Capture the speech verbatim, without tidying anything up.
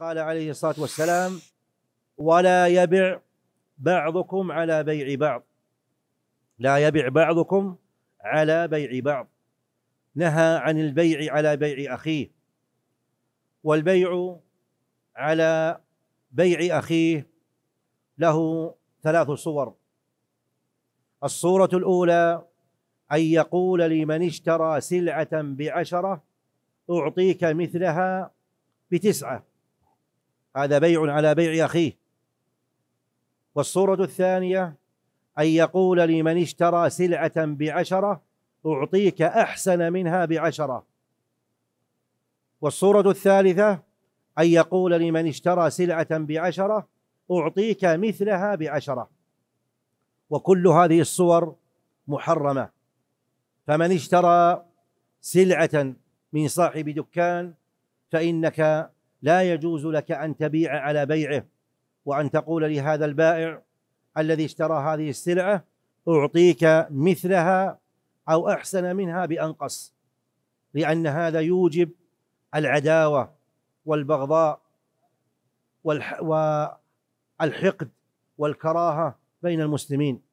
قال عليه الصلاة والسلام: ولا يبع بعضكم على بيع بعض، لا يبع بعضكم على بيع بعض. نهى عن البيع على بيع أخيه، والبيع على بيع أخيه له ثلاث صور. الصورة الأولى: أن يقول لمن اشترى سلعة بعشرة أعطيك مثلها بتسعة، هذا بيع على بيع أخيه. والصورة الثانية: أن يقول لمن اشترى سلعة بعشرة أعطيك أحسن منها بعشرة. والصورة الثالثة: أن يقول لمن اشترى سلعة بعشرة أعطيك مثلها بعشرة. وكل هذه الصور محرمة، فمن اشترى سلعة من صاحب دكان فإنك لا يجوز لك أن تبيع على بيعه، وأن تقول لهذا البائع الذي اشترى هذه السلعة أعطيك مثلها أو أحسن منها بأنقص، لأن هذا يوجب العداوة والبغضاء والحقد والكراهة بين المسلمين.